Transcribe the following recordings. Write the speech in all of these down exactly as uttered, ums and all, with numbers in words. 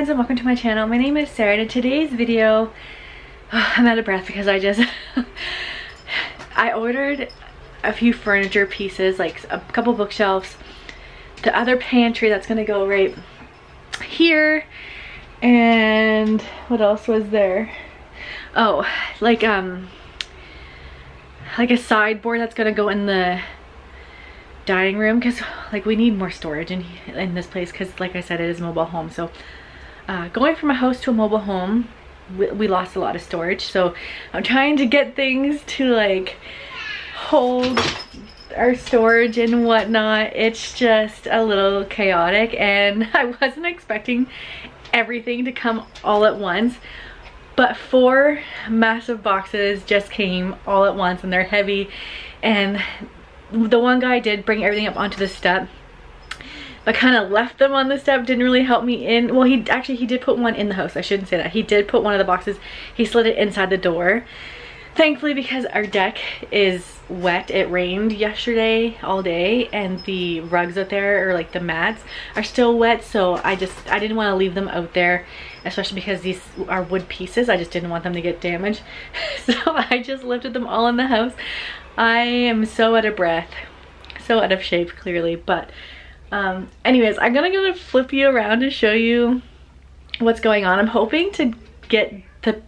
friends and welcome to my channel. My name is Sarah and in today's video, oh, I'm out of breath because I just, I ordered a few furniture pieces, like a couple bookshelves, the other pantry that's gonna go right here, and what else was there? Oh, like um, like a sideboard that's gonna go in the dining room because like we need more storage in in this place because like I said, it is a mobile home. So uh, going from a house to a mobile home, we, we lost a lot of storage. So I'm trying to get things to like hold our storage and whatnot. It's just a little chaotic and I wasn't expecting everything to come all at once, but four massive boxes just came all at once and they're heavy. And the one guy did bring everything up onto the step, but kind of left them on the step, didn't really help me in. Well, he actually, he did put one in the house. I shouldn't say that. He did put one of the boxes, he slid it inside the door. Thankfully, because our deck is wet, it rained yesterday all day and the rugs out there, or like the mats, are still wet. So I just, I didn't want to leave them out there, especially because these are wood pieces. I just didn't want them to get damaged. So I just lifted them all in the house. I am so out of breath, so out of shape clearly, but um, anyways, I'm gonna, gonna flip you around and show you what's going on. I'm hoping to get the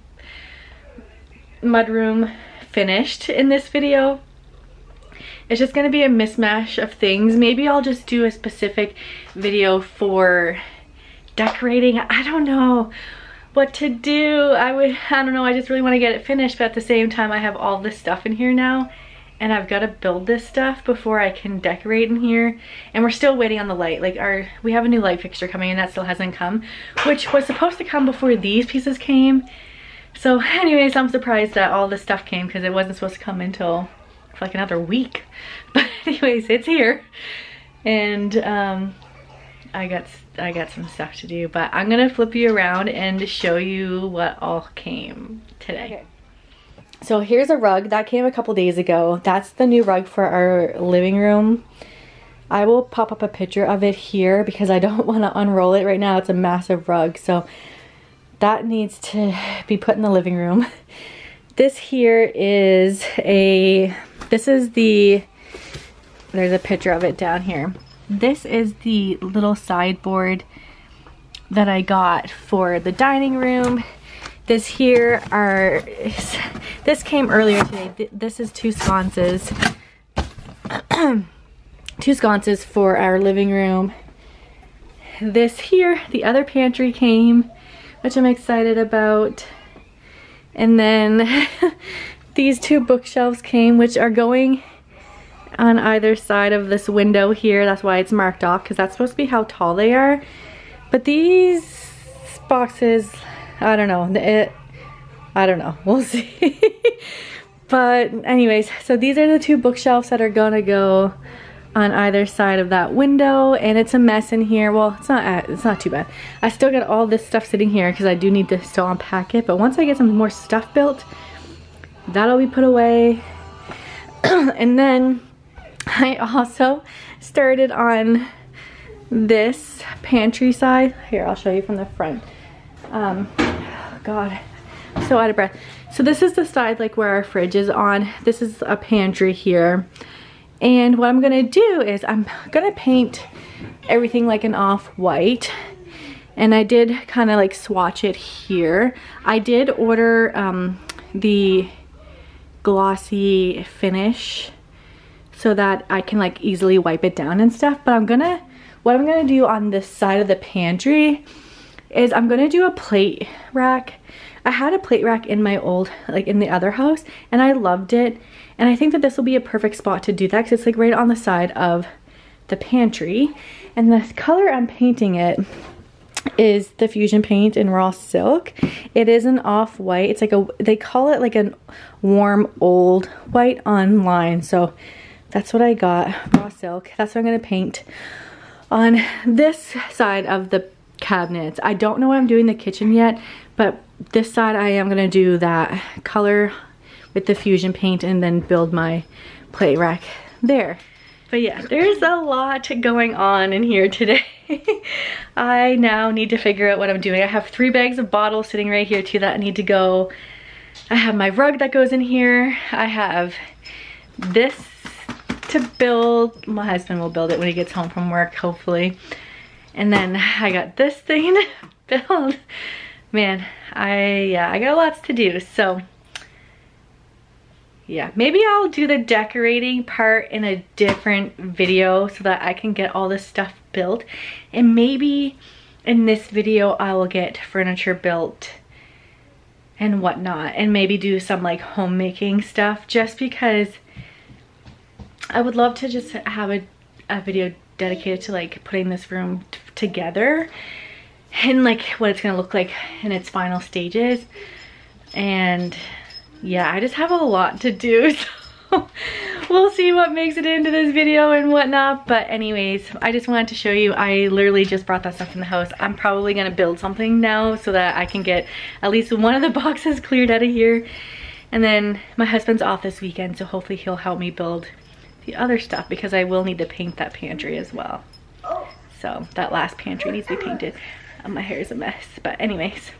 mudroom finished in this video. It's just gonna be a mismatch of things. Maybe I'll just do a specific video for decorating. I don't know what to do. I would, I don't know, I just really wanna get it finished, but at the same time I have all this stuff in here now. And I've got to build this stuff before I can decorate in here. And we're still waiting on the light. Like our, we have a new light fixture coming and that still hasn't come, which was supposed to come before these pieces came. So anyways, I'm surprised that all this stuff came because it wasn't supposed to come until for like another week. But anyways, it's here. And um, I got, I got some stuff to do, but I'm gonna flip you around and show you what all came today. Okay. So here's a rug that came a couple days ago. That's the new rug for our living room. I will pop up a picture of it here because I don't want to unroll it right now. It's a massive rug. So that needs to be put in the living room. This here is a, this is the, there's a picture of it down here. This is the little sideboard that I got for the dining room. This here are, this came earlier today. This is two sconces, two sconces for our living room. This here, the other pantry came, which I'm excited about. And then these two bookshelves came, which are going on either side of this window here. That's why it's marked off, because that's supposed to be how tall they are. But these boxes, I don't know, it, I don't know, we'll see. But anyways, so these are the two bookshelves that are gonna go on either side of that window, and it's a mess in here. Well, it's not, it's not too bad. I still got all this stuff sitting here because I do need to still unpack it, but once I get some more stuff built, that'll be put away. And then I also started on this pantry side. Here, I'll show you from the front. Um, oh God, I'm so out of breath. So this is the side like where our fridge is on. This is a pantry here. And what I'm gonna do is I'm gonna paint everything like an off-white. And I did kind of like swatch it here. I did order um, the glossy finish so that I can like easily wipe it down and stuff. But I'm gonna, what I'm gonna do on this side of the pantry is I'm gonna do a plate rack. I had a plate rack in my old, like in the other house, and I loved it. And I think that this will be a perfect spot to do that because it's like right on the side of the pantry. And the color I'm painting it is the Fusion Paint in Raw Silk. It is an off-white. It's like a, they call it like a warm old white online. So that's what I got, Raw Silk. That's what I'm gonna paint on this side of the cabinets. I don't know what I'm doing in the kitchen yet, but this side I am gonna do that color with the Fusion Paint and then build my plate rack there. But yeah, there's a lot going on in here today. I now need to figure out what I'm doing. I have three bags of bottles sitting right here too that I need to go. I have my rug that goes in here. I have this to build. My husband will build it when he gets home from work, hopefully. And then I got this thing to build. Man, I, yeah, I got lots to do, so. Yeah, maybe I'll do the decorating part in a different video so that I can get all this stuff built. And maybe in this video I will get furniture built and whatnot, and maybe do some like homemaking stuff, just because I would love to just have a, a video dedicated to like putting this room t together and like what it's gonna look like in its final stages. And yeah, I just have a lot to do, so we'll see what makes it into this video and whatnot. But anyways, I just wanted to show you, I literally just brought that stuff in the house. I'm probably gonna build something now so that I can get at least one of the boxes cleared out of here. And then my husband's off this weekend, so hopefully he'll help me build the other stuff, because I will need to paint that pantry as well. So that last pantry needs to be painted. Oh, my hair is a mess, but anyways,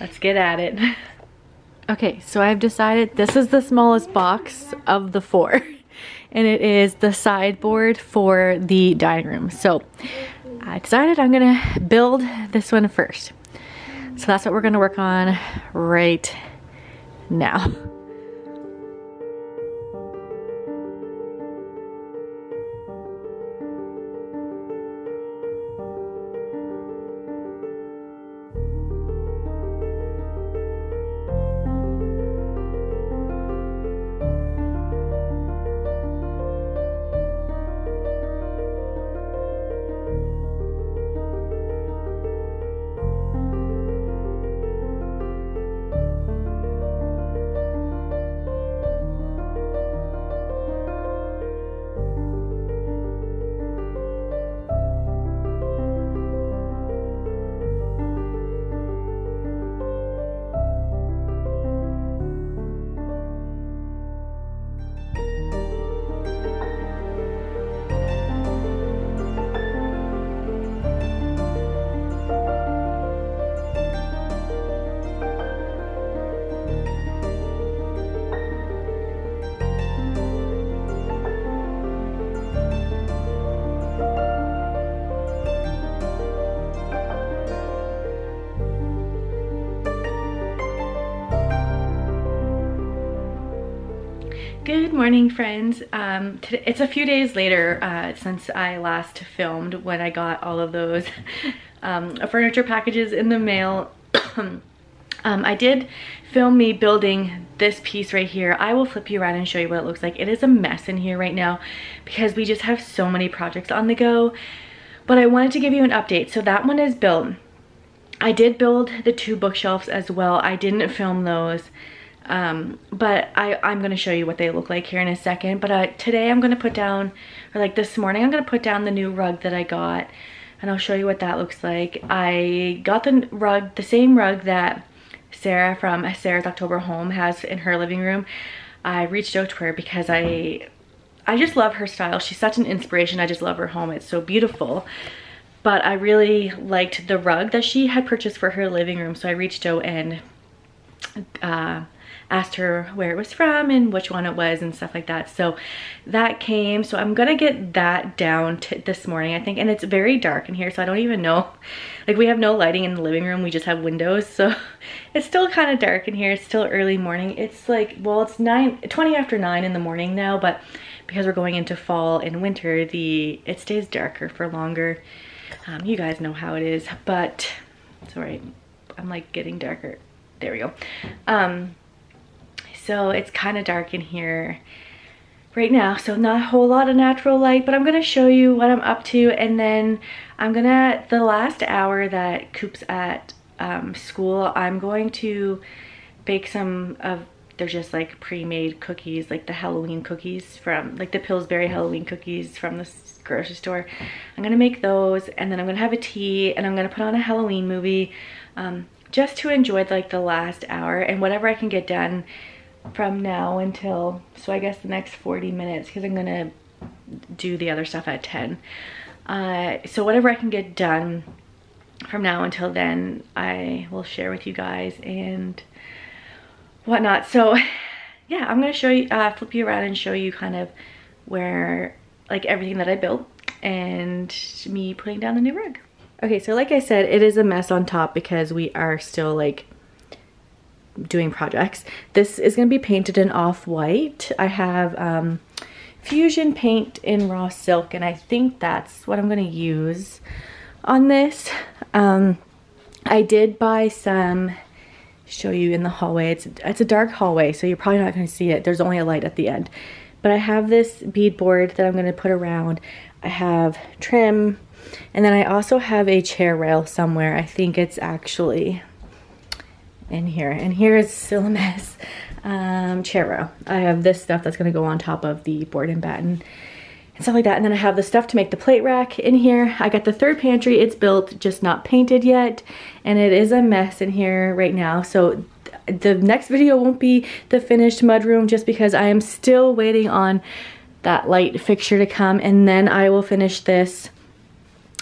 let's get at it. Okay, so I've decided this is the smallest box of the four, and it is the sideboard for the dining room. So I decided I'm gonna build this one first. So that's what we're gonna work on right now. Good morning, friends. Um, today, it's a few days later uh, since I last filmed, when I got all of those um, furniture packages in the mail. um, I did film me building this piece right here. I will flip you around and show you what it looks like. It is a mess in here right now because we just have so many projects on the go, but I wanted to give you an update. So that one is built. I did build the two bookshelves as well. I didn't film those. Um, but I, I'm going to show you what they look like here in a second. But uh, today I'm going to put down, or like this morning, I'm going to put down the new rug that I got, and I'll show you what that looks like. I got the rug, the same rug that Sarah from Sarah's October Home has in her living room. I reached out to her because I, I just love her style. She's such an inspiration. I just love her home. It's so beautiful. But I really liked the rug that she had purchased for her living room. So I reached out and, uh, asked her where it was from and which one it was and stuff like that. So that came, so I'm gonna get that down to this morning, I think. And it's very dark in here, so I don't even know, like, we have no lighting in the living room, we just have windows, so it's still kind of dark in here. It's still early morning. It's like, well, it's nine twenty after nine in the morning now, but because we're going into fall and winter, the it stays darker for longer. Um, you guys know how it is. But sorry, I'm like getting darker, there we go. um So it's kind of dark in here right now, so not a whole lot of natural light, but I'm gonna show you what I'm up to. And then I'm gonna, the last hour that Coop's at um, school, I'm going to bake some of, they're just like pre-made cookies, like the Halloween cookies from, like the Pillsbury Halloween cookies from the grocery store. I'm gonna make those, and then I'm gonna have a tea, and I'm gonna put on a Halloween movie, um, just to enjoy like the last hour and whatever I can get done from now until, so I guess the next forty minutes, because I'm gonna do the other stuff at ten. Uh, so whatever I can get done from now until then, I will share with you guys and whatnot. So yeah, I'm gonna show you, uh, flip you around and show you kind of where, like, everything that I built and me putting down the new rug. Okay, so like I said, it is a mess on top because we are still, like, doing projects. This is gonna be painted in off-white. I have um, fusion paint in raw silk, and I think that's what I'm gonna use on this. Um, I did buy some, show you in the hallway. It's, it's a dark hallway, so you're probably not gonna see it. There's only a light at the end. But I have this beadboard that I'm gonna put around. I have trim, and then I also have a chair rail somewhere. I think it's actually in here, and here is still a mess. Um, chair rail. I have this stuff that's gonna go on top of the board and batten and stuff like that, and then I have the stuff to make the plate rack in here. I got the third pantry. It's built, just not painted yet, and it is a mess in here right now. So th the next video won't be the finished mudroom, just because I am still waiting on that light fixture to come, and then I will finish this.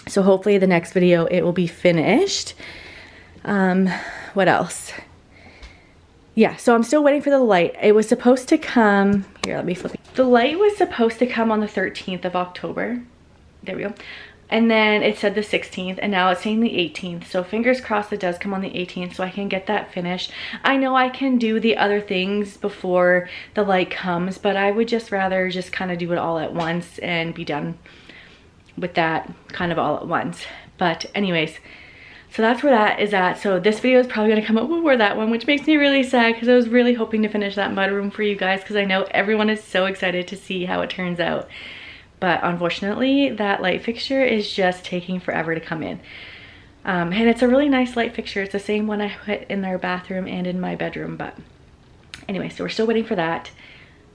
So hopefully the next video it will be finished. Um, what else? Yeah, so I'm still waiting for the light. It was supposed to come, here, let me flip it. The light was supposed to come on the thirteenth of October. There we go. And then it said the sixteenth, and now it's saying the eighteenth. So fingers crossed it does come on the eighteenth so I can get that finished. I know I can do the other things before the light comes, but I would just rather just kind of do it all at once and be done with that kind of all at once. But anyways, so that's where that is at. So this video is probably gonna come up before that one, which makes me really sad because I was really hoping to finish that mudroom for you guys because I know everyone is so excited to see how it turns out. But unfortunately, that light fixture is just taking forever to come in. Um, and it's a really nice light fixture. It's the same one I put in our bathroom and in my bedroom, but anyway, so we're still waiting for that.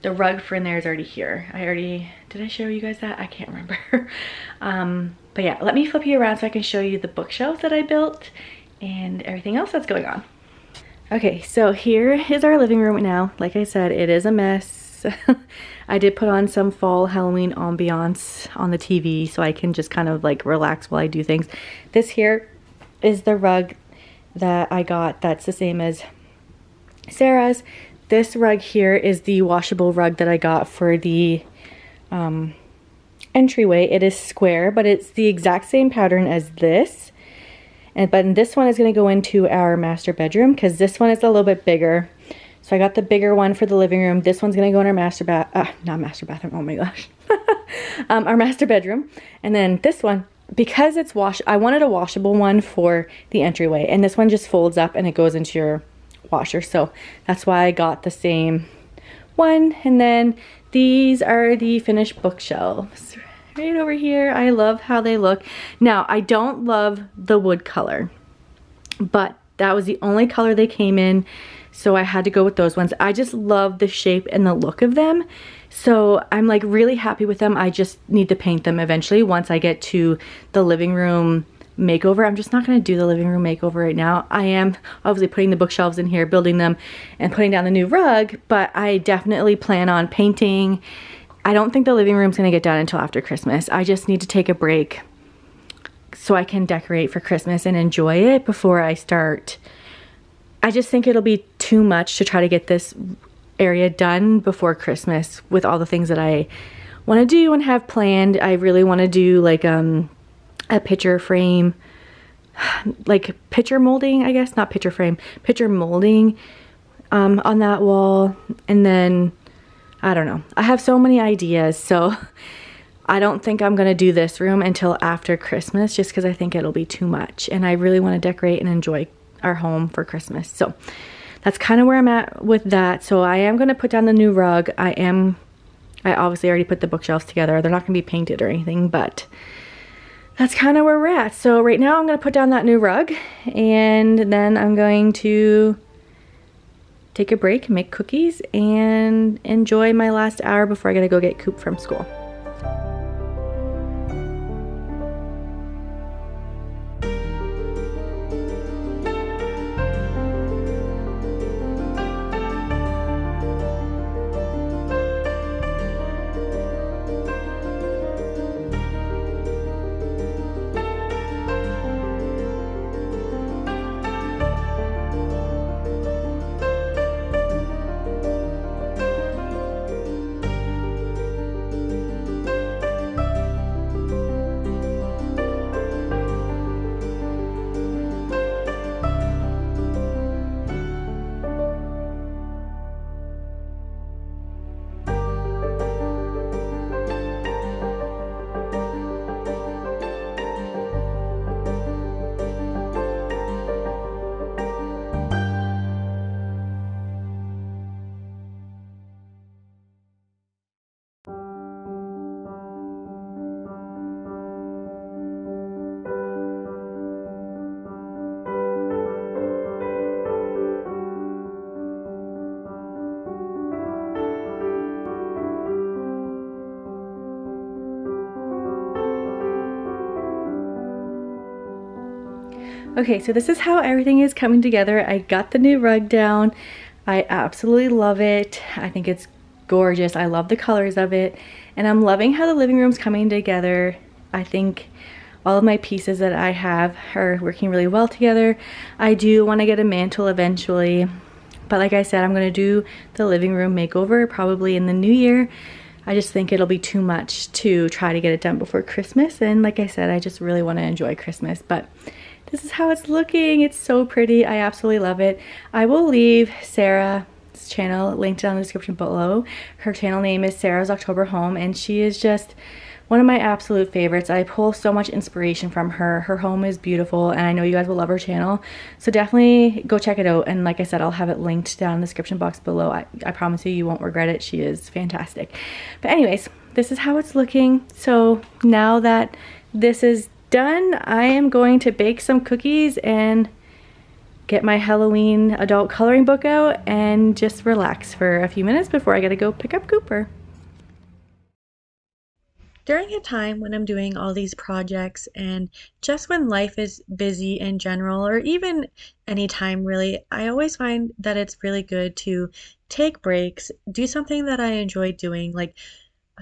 The rug for in there is already here. I already, did I show you guys that? I can't remember. um, but yeah, let me flip you around so I can show you the bookshelves that I built and everything else that's going on. Okay, so here is our living room now. Like I said, it is a mess. I did put on some fall Halloween ambiance on the T V so I can just kind of like relax while I do things. This here is the rug that I got that's the same as Sarah's. This rug here is the washable rug that I got for the um, entryway. It is square, but it's the exact same pattern as this. And but this one is gonna go into our master bedroom because this one is a little bit bigger. So I got the bigger one for the living room. This one's gonna go in our master bath, uh, not master bathroom, oh my gosh. um, our master bedroom. And then this one, because it's wash, I wanted a washable one for the entryway, and this one just folds up and it goes into your washer, so that's why I got the same one. And then these are the finished bookshelves right over here. I love how they look. Now I don't love the wood color, but that was the only color they came in, so I had to go with those ones. I just love the shape and the look of them, so I'm like really happy with them. I just need to paint them eventually once I get to the living room makeover. I'm just not going to do the living room makeover right now. I am obviously putting the bookshelves in here, building them, and putting down the new rug, but I definitely plan on painting. I don't think the living room's going to get done until after Christmas. I just need to take a break so I can decorate for Christmas and enjoy it before I start. I just think it'll be too much to try to get this area done before Christmas with all the things that I want to do and have planned. I really want to do like um a picture frame, like picture molding, I guess, not picture frame, picture molding um, on that wall. And then, I don't know, I have so many ideas, so I don't think I'm gonna do this room until after Christmas just because I think it'll be too much, and I really wanna decorate and enjoy our home for Christmas. So that's kind of where I'm at with that. So I am gonna put down the new rug. I am, I obviously already put the bookshelves together. They're not gonna be painted or anything, but that's kind of where we're at. So right now I'm gonna put down that new rug, and then I'm going to take a break, make cookies, and enjoy my last hour before I gotta go get Coop from school. Okay, so this is how everything is coming together. I got the new rug down. I absolutely love it. I think it's gorgeous. I love the colors of it. And I'm loving how the living room's coming together. I think all of my pieces that I have are working really well together. I do want to get a mantle eventually, but like I said, I'm going to do the living room makeover probably in the new year. I just think it'll be too much to try to get it done before Christmas, and like I said, I just really want to enjoy Christmas. But this is how it's looking. It's so pretty. I absolutely love it. I will leave Sarah's channel linked down in the description below. Her channel name is Sarah's October Home, and she is just one of my absolute favorites. I pull so much inspiration from her. Her home is beautiful, and I know you guys will love her channel. So definitely go check it out. And like I said, I'll have it linked down in the description box below. I, I promise you, you won't regret it. She is fantastic. But anyways, this is how it's looking. So now that this is done, I am going to bake some cookies and get my Halloween adult coloring book out and just relax for a few minutes before I gotta go pick up Cooper. During a time when I'm doing all these projects and just when life is busy in general, or even any time really, I always find that it's really good to take breaks, do something that I enjoy doing, like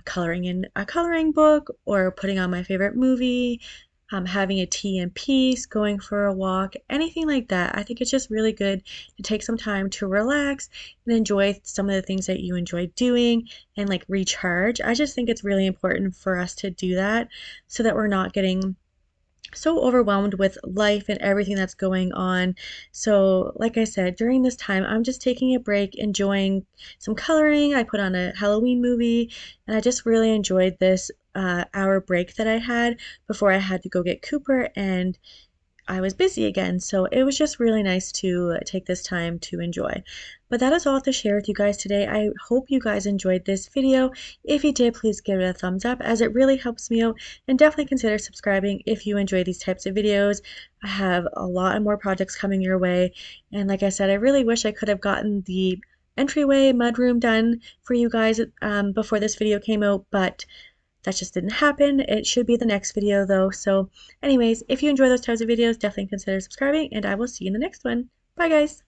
coloring in a coloring book or putting on my favorite movie, um, having a tea and peace, going for a walk, anything like that. I think it's just really good to take some time to relax and enjoy some of the things that you enjoy doing and like recharge. I just think it's really important for us to do that so that we're not getting so overwhelmed with life and everything that's going on. So like I said, during this time I'm just taking a break, enjoying some coloring. I put on a Halloween movie, and I just really enjoyed this uh, hour break that I had before I had to go get Cooper and I was busy again. So it was just really nice to take this time to enjoy. But that is all to share with you guys today. I hope you guys enjoyed this video. If you did, please give it a thumbs up as it really helps me out, and definitely consider subscribing if you enjoy these types of videos. I have a lot more projects coming your way, and like I said, I really wish I could have gotten the entryway mudroom done for you guys um, before this video came out, but that just didn't happen. It should be the next video though. So anyways, if you enjoy those types of videos, definitely consider subscribing, and I will see you in the next one. Bye guys!